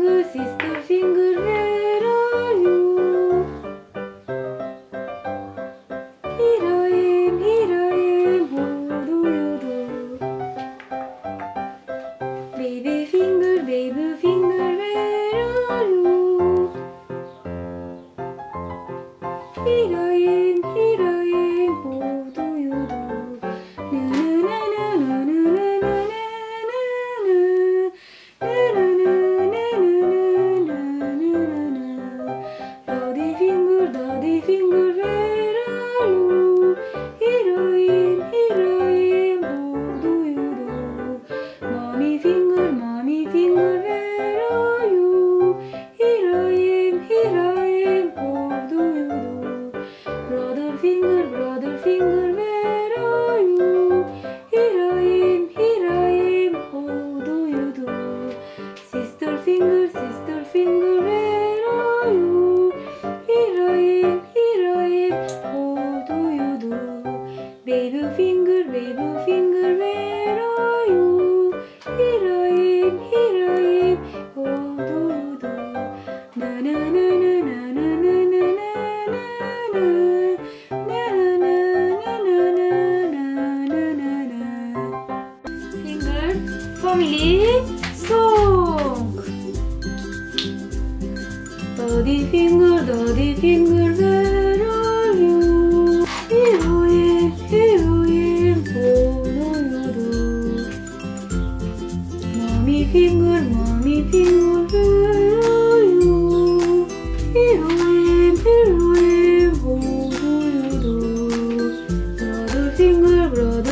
finger, sister finger, where are you? Here I am, what do you do? Baby finger, where are you? Here I am, what do you do? Mommy finger, where are you? Here I am, what do you do? Brother finger, where are you? Here I am, what do you do? Sister finger, where are you? Here I am, what do you do? Baby finger, where are you? Here I am, what do you do? Na na na na na na na na na na na na na na. Finger family song. Daddy finger, where are you? Here I am, what do you do? Mommy finger, where are you? Here I am, what do you do? Brother finger, where are you? Here I am, what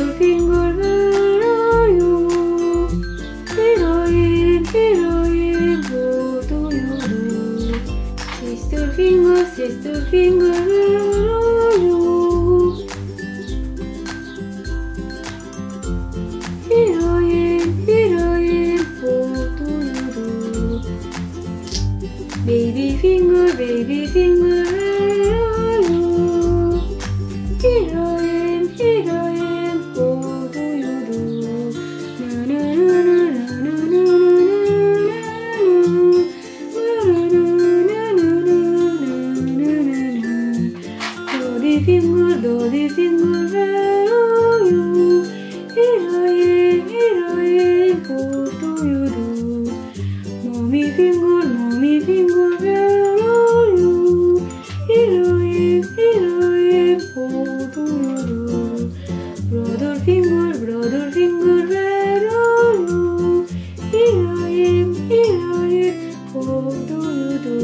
do you do?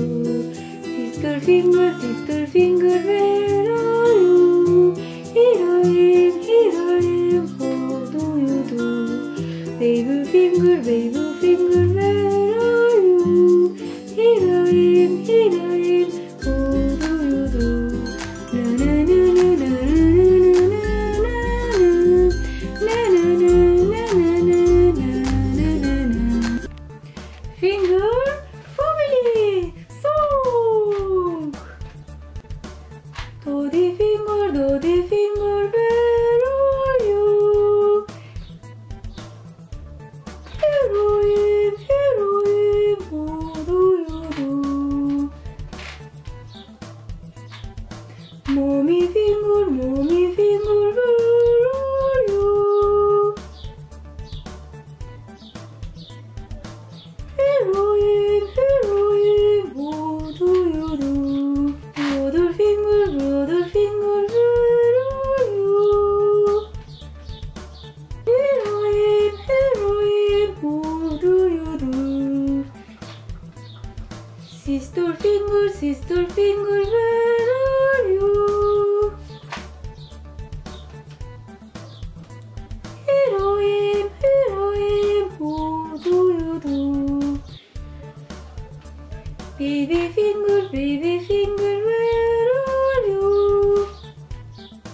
Sister finger, where are you? Here I am. Baby finger, where are you? Here I am, what do you do? Na na na na na na na na na na. Brother finger, where are you? Here I am, what do you do? Sister finger, where are you? Here I am, what do you do? Baby finger, where are you? Here I am, what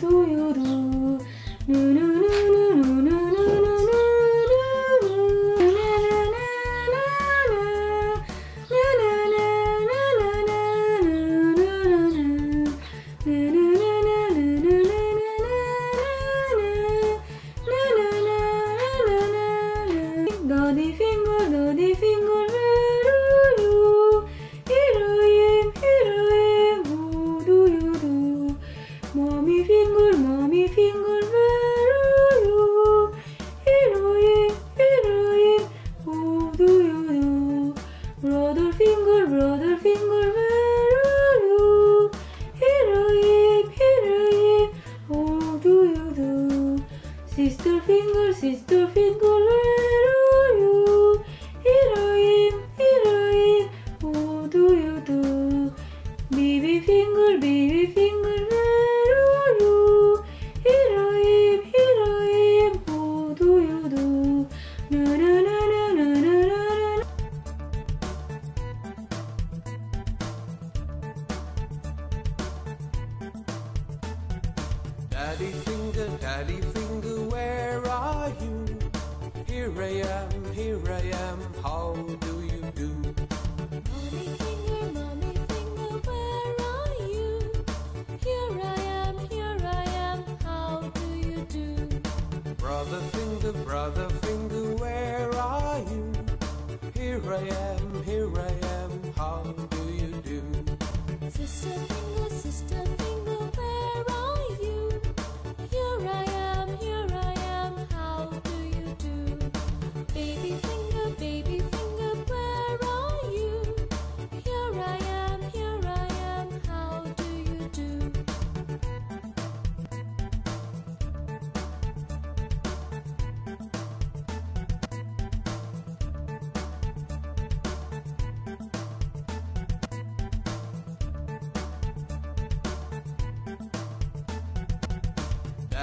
do you do? Na na na na na na. Daddy finger, where are you? Here I am, what do you do? Mommy finger, where are you? Here I am, what do you do? Brother finger, sister finger, where are you? Here I am, what do you do? Baby finger, where are you? Here I am, what do you do? Lodi finger, do do you do? Mommy finger, do do you do? Brother finger, do do you do? Sister finger. Baby finger, where are you? Here I am, what do you do? Na na na na na na na. Daddy finger, where are you? Here I am, how do you do? Brother finger, where are you? Here I am, how do you do? Sister finger, where are you? Here I am, how do you do? Baby finger, where are you? Here I am, how do you do? Daddy finger, where are you? Here I am, how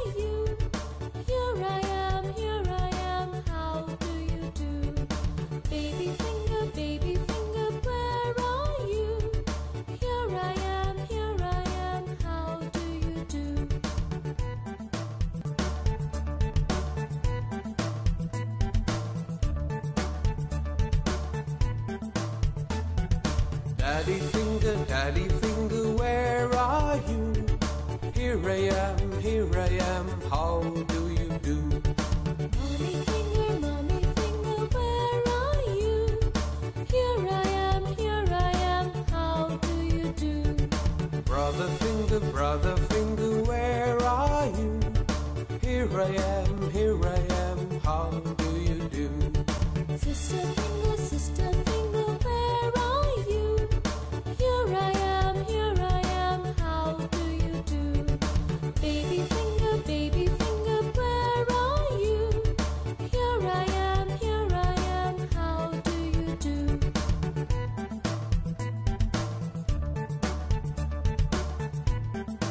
are you? Here I am, how do you do? Baby finger, where are you? Here I am, how do you do? Daddy finger, where are you? Here I am, how do you do? Mommy finger, where are you? Here I am, how do you do? Brother finger, where are you? Here I am, how do you do? Sister finger, where are you? Here I am, how do you do? Baby finger, where are you? Here I am, how